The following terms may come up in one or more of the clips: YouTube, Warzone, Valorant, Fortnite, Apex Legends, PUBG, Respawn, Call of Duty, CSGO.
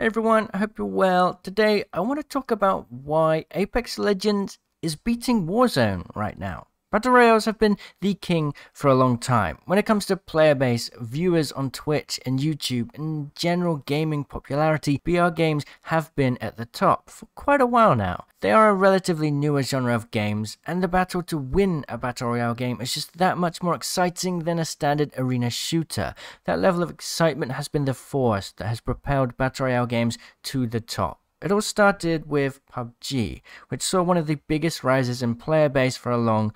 Hey everyone, I hope you're well. Today I want to talk about why Apex Legends is beating Warzone right now. Battle Royales have been the king for a long time when it comes to player base, viewers on Twitch and YouTube, and general gaming popularity. BR games have been at the top for quite a while now. They are a relatively newer genre of games, and the battle to win a Battle Royale game is just that much more exciting than a standard arena shooter. That level of excitement has been the force that has propelled Battle Royale games to the top. It all started with PUBG, which saw one of the biggest rises in player base for a long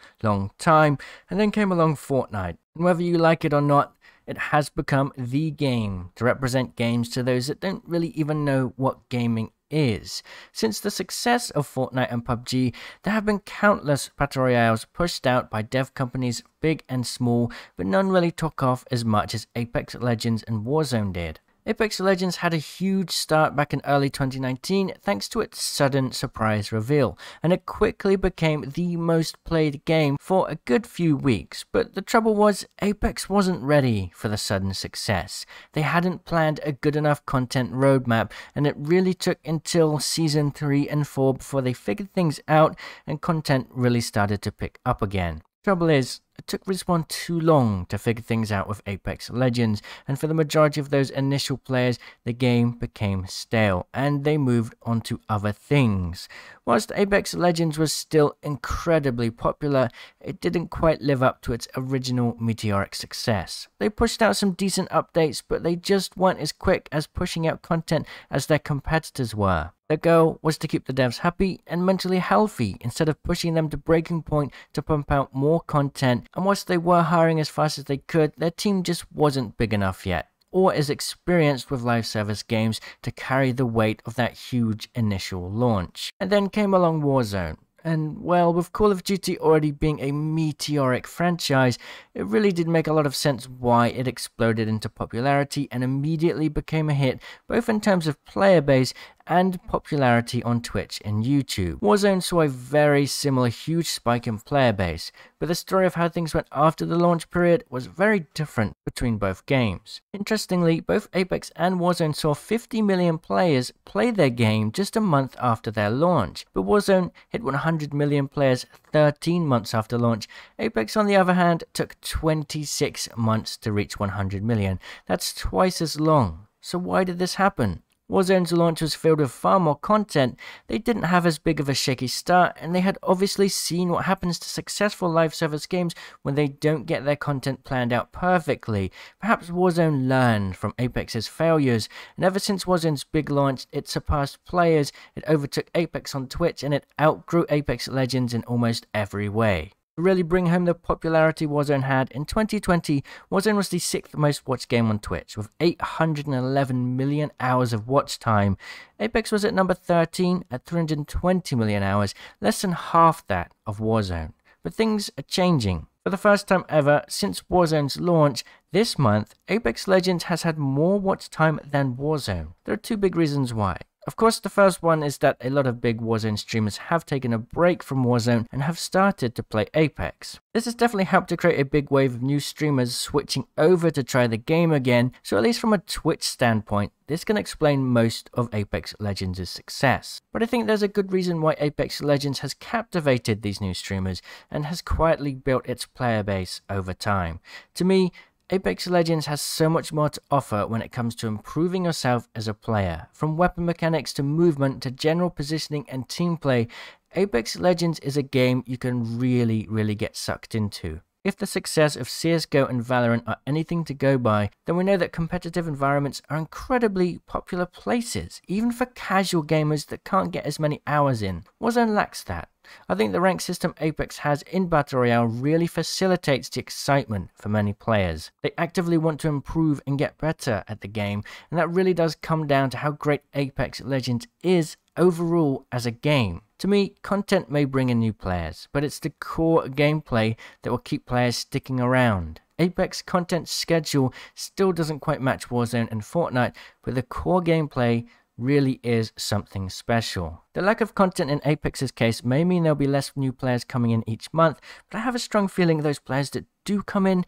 time, and then came along Fortnite. And whether you like it or not, it has become the game to represent games to those that don't really even know what gaming is. Since the success of Fortnite and PUBG, there have been countless battle royales pushed out by dev companies, big and small, but none really took off as much as Apex Legends and Warzone did. Apex Legends had a huge start back in early 2019 thanks to its sudden surprise reveal, and it quickly became the most played game for a good few weeks. But the trouble was, Apex wasn't ready for the sudden success. They hadn't planned a good enough content roadmap, and it really took until Season 3 and 4 before they figured things out and content really started to pick up again. Trouble is, it took Respawn too long to figure things out with Apex Legends, and for the majority of those initial players, the game became stale, and they moved on to other things. Whilst Apex Legends was still incredibly popular, it didn't quite live up to its original meteoric success. They pushed out some decent updates, but they just weren't as quick as pushing out content as their competitors were. Their goal was to keep the devs happy and mentally healthy instead of pushing them to breaking point to pump out more content, and whilst they were hiring as fast as they could, their team just wasn't big enough yet, or as experienced with live service games to carry the weight of that huge initial launch. And then came along Warzone. And well, with Call of Duty already being a meteoric franchise, it really did make a lot of sense why it exploded into popularity and immediately became a hit, both in terms of player base and popularity on Twitch and YouTube. Warzone saw a very similar huge spike in player base, but the story of how things went after the launch period was very different between both games. Interestingly, both Apex and Warzone saw 50 million players play their game just a month after their launch, but Warzone hit 100 million players 13 months after launch. Apex, on the other hand, took 26 months to reach 100 million. That's twice as long. So why did this happen? Warzone's launch was filled with far more content, they didn't have as big of a shaky start, and they had obviously seen what happens to successful live service games when they don't get their content planned out perfectly. Perhaps Warzone learned from Apex's failures, and ever since Warzone's big launch, it surpassed players, it overtook Apex on Twitch, and it outgrew Apex Legends in almost every way. To really bring home the popularity Warzone had, in 2020, Warzone was the 6th most watched game on Twitch, with 811 million hours of watch time. Apex was at number 13 at 320 million hours, less than half that of Warzone. But things are changing. For the first time ever since Warzone's launch this month, Apex Legends has had more watch time than Warzone. There are two big reasons why. Of course, the first one is that a lot of big Warzone streamers have taken a break from Warzone and have started to play Apex. This has definitely helped to create a big wave of new streamers switching over to try the game again, so at least from a Twitch standpoint, this can explain most of Apex Legends' success. But I think there's a good reason why Apex Legends has captivated these new streamers and has quietly built its player base over time. To me, Apex Legends has so much more to offer when it comes to improving yourself as a player. From weapon mechanics to movement to general positioning and team play, Apex Legends is a game you can really get sucked into. If the success of CSGO and Valorant are anything to go by, then we know that competitive environments are incredibly popular places, even for casual gamers that can't get as many hours in. Warzone lacks that. I think the rank system Apex has in Battle Royale really facilitates the excitement for many players. They actively want to improve and get better at the game, and that really does come down to how great Apex Legends is overall as a game. To me, content may bring in new players, but it's the core gameplay that will keep players sticking around. Apex content schedule still doesn't quite match Warzone and Fortnite, but the core gameplay really is something special. The lack of content in Apex's case may mean there'll be less new players coming in each month, but I have a strong feeling those players that do come in are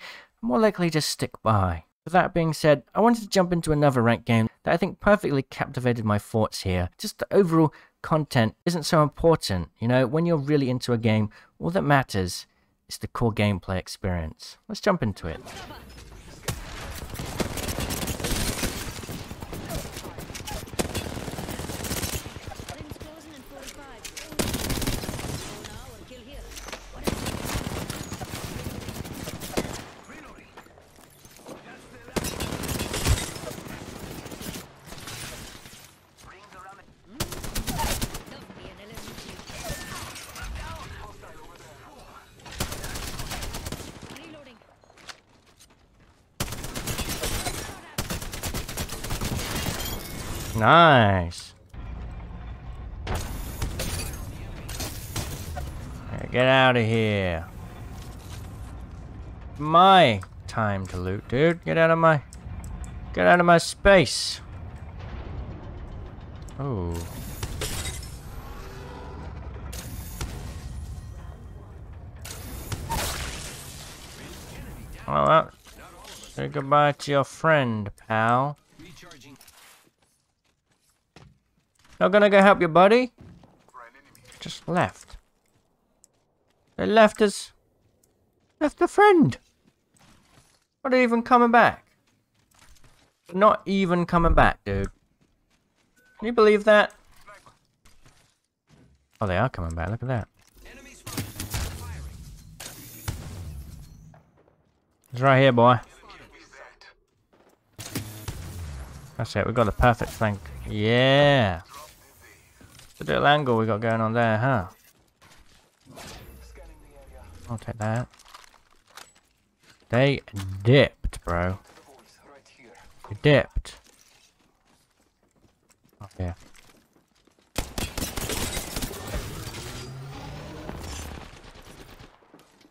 more likely to stick by. With that being said, I wanted to jump into another ranked game that I think perfectly captivated my thoughts here. Just the overall content isn't so important, you know, when you're really into a game, all that matters is the core gameplay experience. Let's jump into it. Nice. Right, get out of here. My time to loot, dude. Get out of my space. Oh. Well, say goodbye to your friend, pal. Not gonna go help your buddy? Just left. They left us. Left a friend. Not even coming back. Not even coming back, dude. Can you believe that? Oh, they are coming back. Look at that. He's right here, boy. That's it. We got the perfect flank. Yeah. The little angle we got going on there, huh? I'll take that. They dipped, bro. They dipped. Oh, yeah.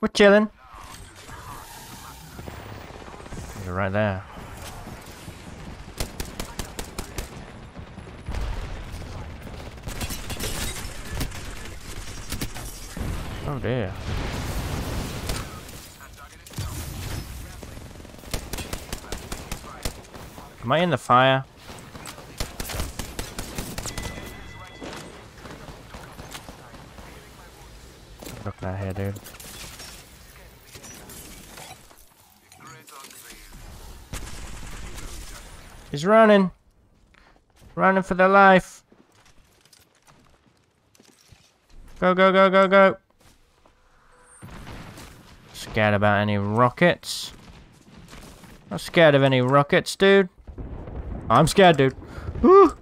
We're chilling. They're right there. Oh dear. Am I in the fire? Look at that here, dude. He's running. Running for their life. Go, go, go, go, go. Scared about any rockets? Not scared of any rockets, dude. I'm scared, dude. Woo!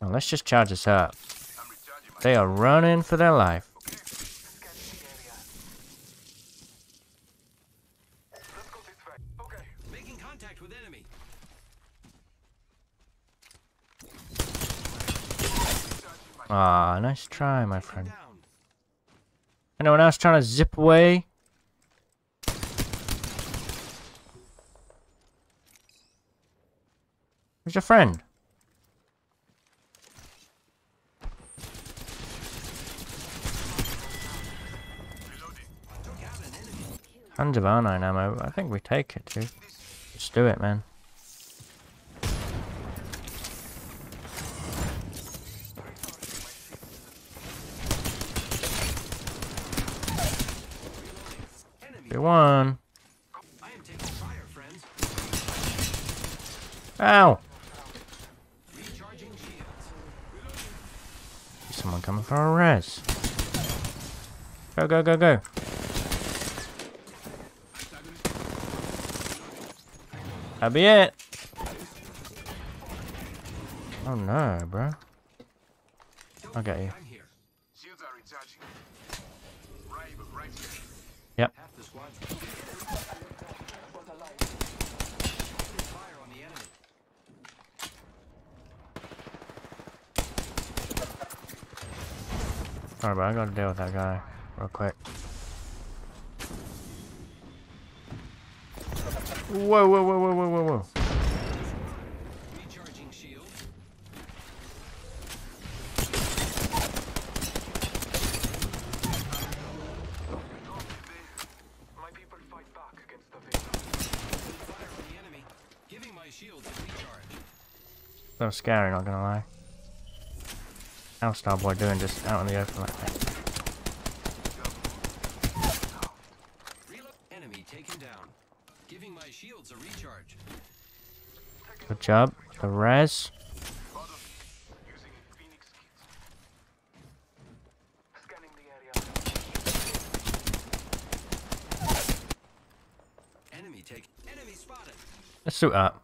Well, let's just charge this up. They are running for their life. Ah, nice try, my friend. Anyone else trying to zip away? Where's your friend? Tons of R9 ammo. I think we take it, dude. Let's do it, man. One. I am taking fire, friends. Ow! Recharging shields. Someone coming for a res. Go, go, go, go. That'll be it. Oh no, bro. I'll get you. Shields are recharging. Right here. Yep. Alright, but I gotta deal with that guy real quick. Whoa, whoa, whoa, whoa, whoa, whoa, whoa. Recharging shield. A little scary, not gonna lie. How's Starboy doing just out in the open like that? Good job. The res. Let's loot up.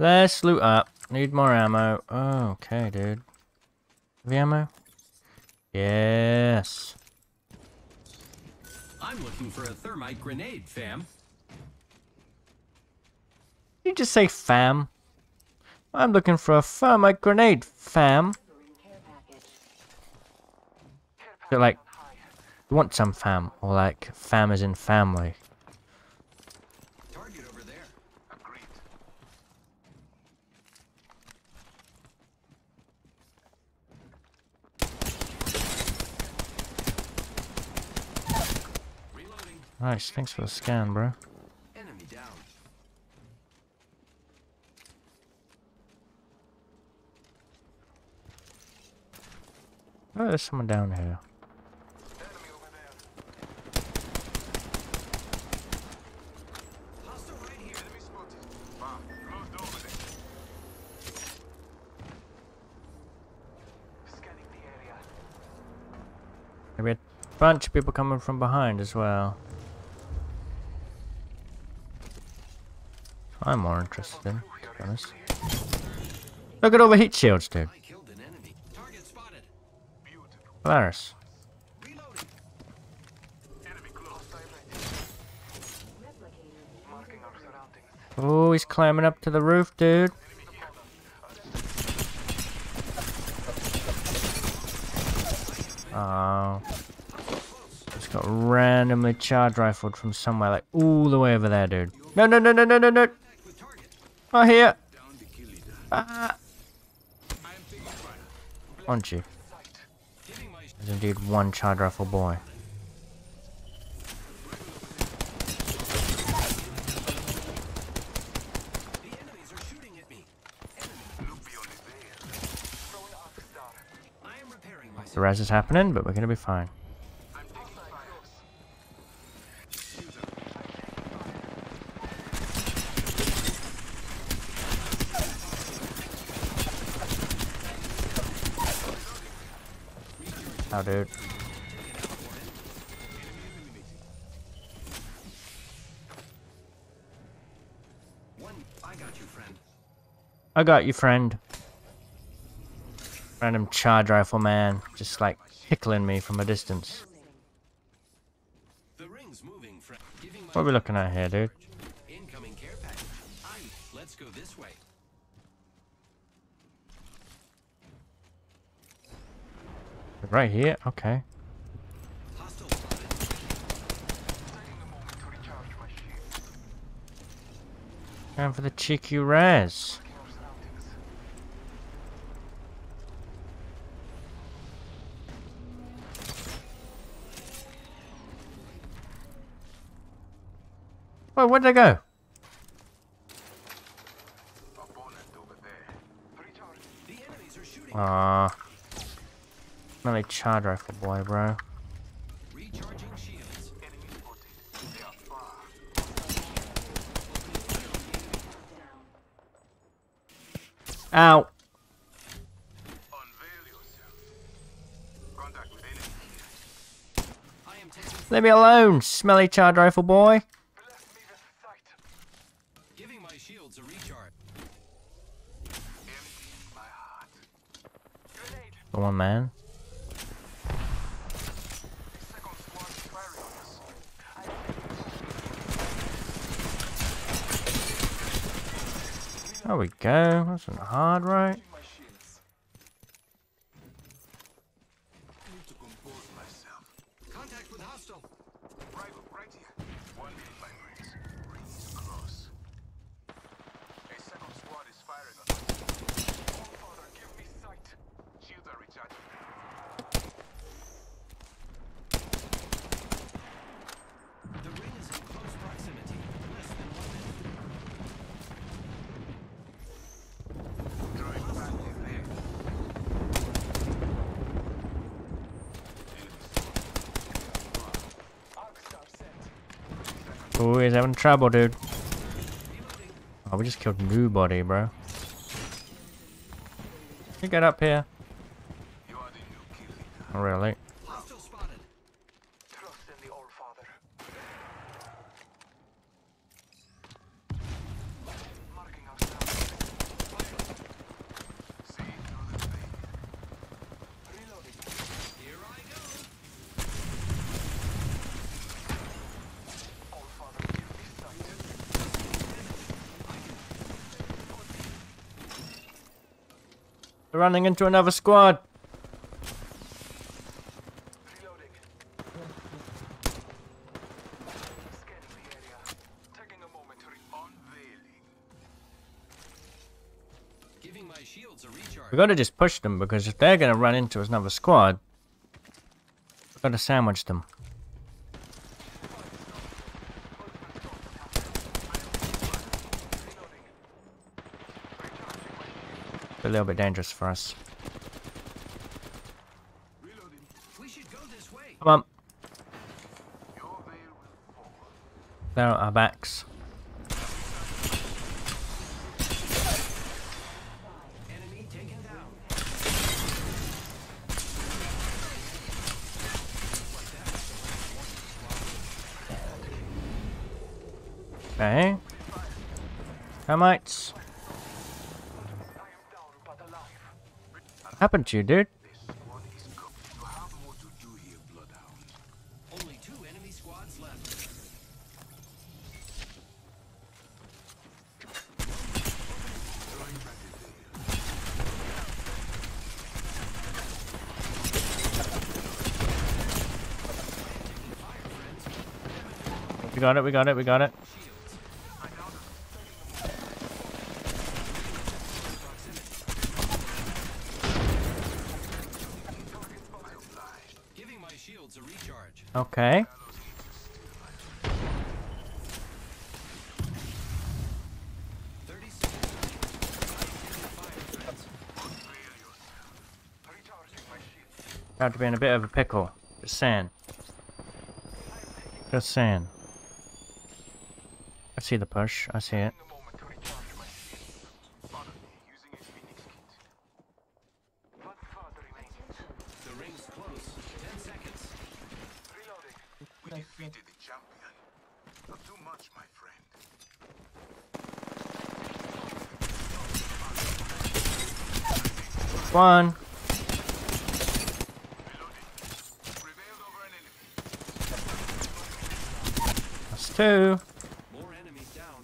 Let's loot up. Need more ammo. Oh, okay, dude. Heavy ammo? Yes. I'm looking for a thermite grenade, fam. Did you just say fam? I'm looking for a thermite grenade, fam. So, like, you want some fam, or like, fam as in family. Target over there. Agreed. Nice, thanks for the scan, bro. Enemy down. Oh, there's someone down here. Enemy over there. Hostile right here. Enemy spotted. Wow, closed over there. Scanning the area. Maybe a bunch of people coming from behind as well. I'm more interested in, to be honest. Look at all the heat shields, dude. Polaris. Oh, he's climbing up to the roof, dude. Oh. Just got randomly charge rifled from somewhere, like all the way over there, dude. No, no, no, no, no, no, no. Not here. Ah. Aren't you? There's indeed one charge rifle boy. The enemies are shooting at me. I am repairing myself. The res is happening, but we're gonna be fine. Oh, dude. I got you, friend. I got you, friend. Random charge rifle man, just like tickling me from a distance. The ring's moving, friend. What are we looking at here, dude? Incoming care package. Let's go this way. Right here? Okay. Time for the cheeky res. Well, where'd they go? Ah. Not a charge rifle boy, bro. Recharging shields. Enemy spotted. They are far. Ow. Unveil yourself. Contact with enemy. I am taking. Leave me alone, smelly charge rifle boy. Bless me with sight. Giving my shields a recharge. Empty my heart. Grenade. Come on, man. There we go, that's not hard, right? Oh, he's having trouble, dude. Oh, we just killed nobody, bro. You get up here. Not really. They're running into another squad. Reloading. Scanning the area. Taking a moment to unveiling. Giving my shields a recharge. We've got to just push them, because if they're going to run into another squad, we've got to sandwich them. A little bit dangerous for us. We should go this way. Come on. There are our backs. Enemy taken down. Okay. Termites. Happened to you, dude? This one is good. You have more to do here, Bloodhound. Only two enemy squads left. We got it, we got it, we got it. Okay. About to be in a bit of a pickle. Just saying. Just saying. I see the push. I see it. One. That's two. More enemies down.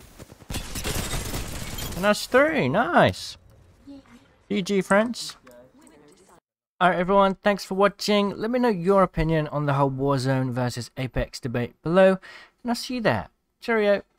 And that's three. Nice. GG, friends. Alright everyone, thanks for watching. Let me know your opinion on the whole Warzone versus Apex debate below. And I'll see you there. Cheerio.